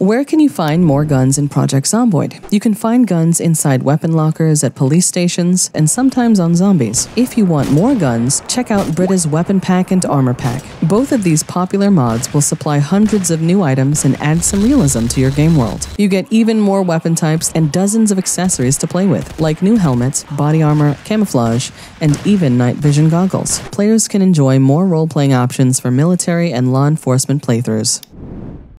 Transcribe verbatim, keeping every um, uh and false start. Where can you find more guns in Project Zomboid? You can find guns inside weapon lockers, at police stations, and sometimes on zombies. If you want more guns, check out Brita's Weapon Pack and Armor Pack. Both of these popular mods will supply hundreds of new items and add some realism to your game world. You get even more weapon types and dozens of accessories to play with, like new helmets, body armor, camouflage, and even night vision goggles. Players can enjoy more role-playing options for military and law enforcement playthroughs.